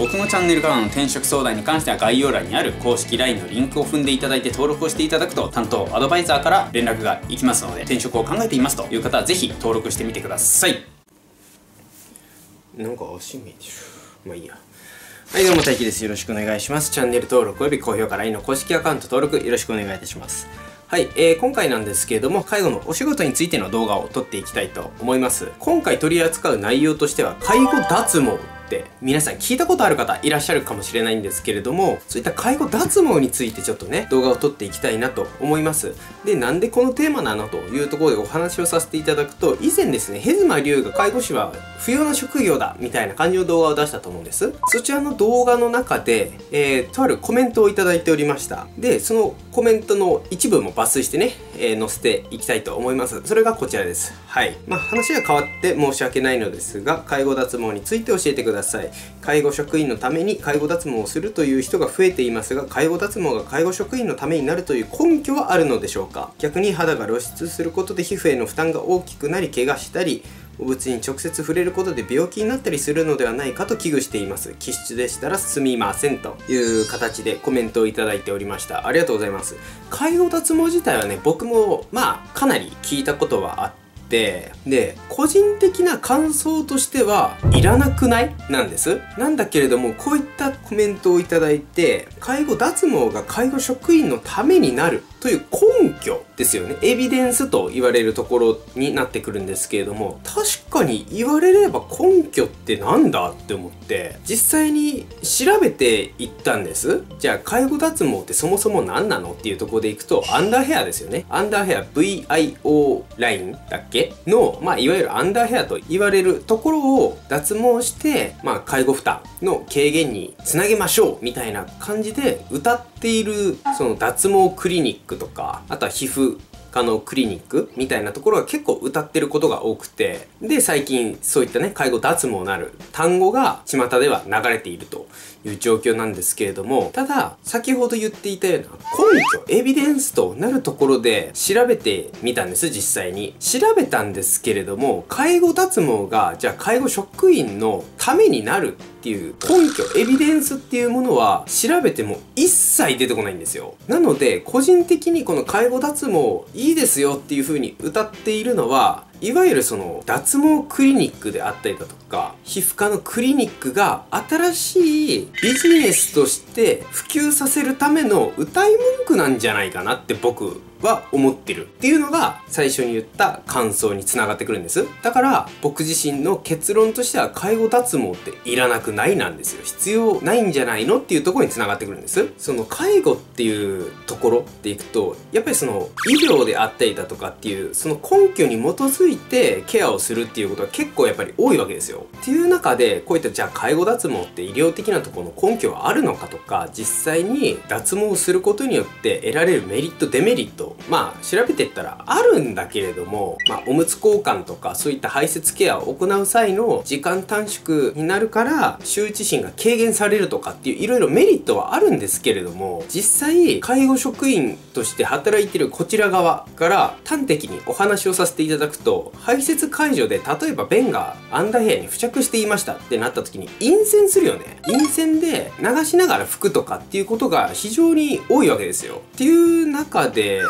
僕のチャンネルからの転職相談に関しては概要欄にある公式 LINE のリンクを踏んでいただいて登録をしていただくと担当アドバイザーから連絡がいきますので、転職を考えていますという方はぜひ登録してみてください。なんか足見えてる。まあいいや。はい、どうも大輝です。よろしくお願いします。チャンネル登録および高評価 LINE の公式アカウント登録よろしくお願いいたします。はい、今回なんですけれども、介護のお仕事についての動画を撮っていきたいと思います。今回取り扱う内容としては、介護脱毛って皆さん聞いたことある方いらっしゃるかもしれないんですけれども、そういった介護脱毛についてちょっとね、動画を撮っていきたいなと思います。で、なんでこのテーマなのというところでお話をさせていただくと、以前ですね、ヘズマリュウが介護士は不要な職業だみたいな感じの動画を出したと思うんです。そちらの動画の中で、とあるコメントをいただいておりました。で、そのコメントの一部も抜粋してね、載せていきたいと思います。それがこちらです。はい。まあ、話が変わって申し訳ないのですが、介護脱毛について教えてください。介護職員のために介護脱毛をするという人が増えていますが、介護脱毛が介護職員のためになるという根拠はあるのでしょうか？逆に肌が露出することで皮膚への負担が大きくなり、怪我したり、お物に直接触れることで病気になったりするのではないかと危惧しています。気質でしたらすみませんという形でコメントをいただいておりました。ありがとうございます。介護脱毛自体はね、僕もまあかなり聞いたことはあって、で、個人的な感想としてはいらなくないなんです。なんだけれども、こういったコメントをいただいて、介護脱毛が介護職員のためになるという根拠ですよね。エビデンスと言われるところになってくるんですけれども、確かに言われれば根拠ってなんだって思って、実際に調べていったんです。じゃあ、介護脱毛ってそもそも何なのっていうところでいくと、アンダーヘアですよね。アンダーヘア VIO ラインだっけの、まあ、いわゆるアンダーヘアと言われるところを脱毛して、まあ、介護負担の軽減につなげましょうみたいな感じで歌っている、その脱毛クリニックとか、あとは皮膚科のクリニックみたいなところが結構歌ってることが多くて、で、最近そういったね、介護脱毛なる単語が巷では流れているという状況なんですけれども、ただ、先ほど言っていたような根拠、エビデンスとなるところで調べてみたんです、実際に。調べたんですけれども、介護脱毛が、じゃあ介護職員のためになるっていう根拠、エビデンスっていうものは調べても一切出てこないんですよ。なので、個人的にこの介護脱毛いいですよっていう風に歌っているのは、いわゆるその脱毛クリニックであったりだとか、皮膚科のクリニックが新しいビジネスとして普及させるための歌い文句なんじゃないかなって僕は思ってるっていうのが最初に言った感想につながってくるんです。だから僕自身の結論としては介護脱毛っていらなくないなんですよ。必要ないんじゃないのっていうところにつながってくるんです。その介護っていうところっていくと、やっぱりその医療であったりだとかっていうその根拠に基づいてケアをするっていうことは結構やっぱり多いわけですよ。っていう中で、こういったじゃあ介護脱毛って医療的なところの根拠はあるのかとか、実際に脱毛をすることによって得られるメリットデメリット、まあ調べていったらあるんだけれども、まあおむつ交換とかそういった排泄ケアを行う際の時間短縮になるから羞恥心が軽減されるとかっていういろいろメリットはあるんですけれども、実際介護職員として働いてるこちら側から端的にお話をさせていただくと、排泄解除で例えば便がアンダーヘアに付着していましたってなった時に陰線するよね。陰線で流しながら拭くとかっていうことが非常に多いわけですよ。っていう中で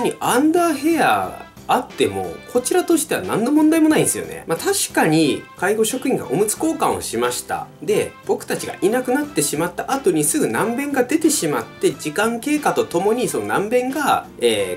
別にアンダーヘアあってもこちらとしては何の問題もないんですよね。まあ、確かに介護職員がおむつ交換をしました。で、僕たちがいなくなってしまった後にすぐ軟便が出てしまって、時間経過とともにその軟便が、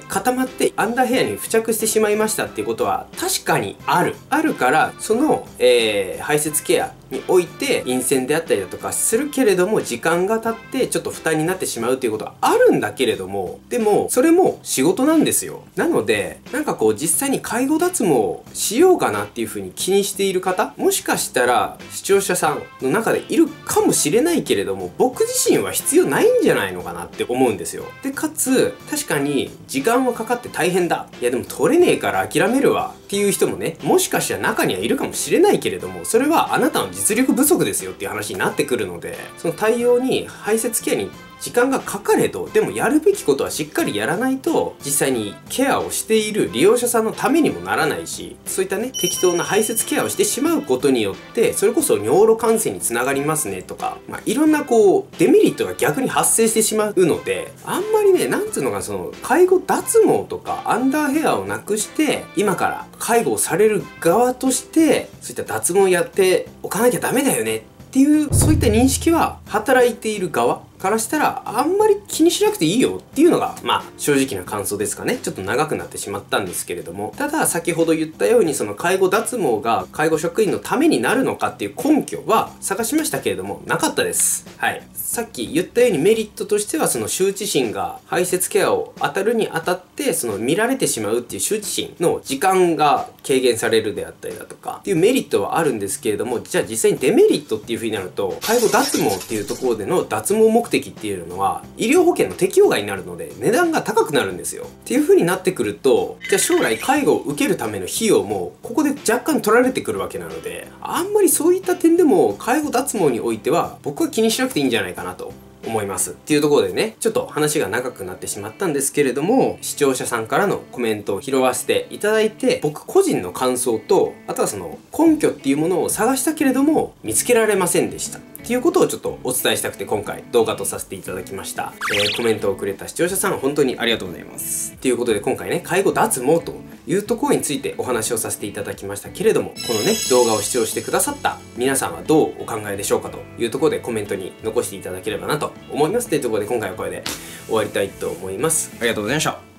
固まってアンダーヘアに付着してしまいましたっていうことは確かにあるから、その、排泄ケアにおいて陰線であったりだとかするけれども、時間が経ってちょっと負担になってしまうということはあるんだけれども、でもそれも仕事なんですよ。なので、なんかこう実際に介護脱毛しようかなっていう風に気にしている方、もしかしたら視聴者さんの中でいるかもしれないけれども、僕自身は必要ないんじゃないのかなって思うんですよ。で、かつ確かに時間はかかって大変だ、いやでも取れねえから諦めるわっていう人もね、もしかしたら中にはいるかもしれないけれども、それはあなたの実力不足ですよっていう話になってくるので、その対応に排泄ケアに時間がかかれど、でもやるべきことはしっかりやらないと、実際にケアをしている利用者さんのためにもならないし、そういったね、適当な排泄ケアをしてしまうことによって、それこそ尿路感染につながりますねとか、まあ、いろんなこう、デメリットが逆に発生してしまうので、あんまりね、なんつうのか、その、介護脱毛とかアンダーヘアをなくして、今から介護をされる側として、そういった脱毛をやっておかなきゃダメだよねっていう、そういった認識は働いている側からしたらあんまり気にしなくていいよっていうのが、まあ正直な感想ですかね。ちょっと長くなってしまったんですけれども、ただ先ほど言ったように、その介護脱毛が介護職員のためになるのかっていう根拠は探しましたけれども、なかったです。はい。さっき言ったようにメリットとしては、その羞恥心が排泄ケアを当たるにあたって、その見られてしまうっていう羞恥心の時間が軽減されるであったりだとかっていうメリットはあるんですけれども、じゃあ実際にデメリットっていう風になると、介護脱毛っていうところでの脱毛目的っていうのは医療保険の適用外になるので、値段が高くなるんですよっていう風になってくると、じゃあ将来介護を受けるための費用もここで若干取られてくるわけなので、あんまりそういった点でも介護脱毛においては僕は気にしなくていいんじゃないかなと思いますっていうところでね、ちょっと話が長くなってしまったんですけれども、視聴者さんからのコメントを拾わせていただいて、僕個人の感想と、あとはその根拠っていうものを探したけれども見つけられませんでしたっていうことをちょっとお伝えしたくて、今回動画とさせていただきました。コメントをくれた視聴者さん、本当にありがとうございます。ということで今回ね、介護脱毛というところについてお話をさせていただきましたけれども、このね、動画を視聴してくださった皆さんはどうお考えでしょうかというところでコメントに残していただければなと思います。というところで今回はこれで終わりたいと思います。ありがとうございました。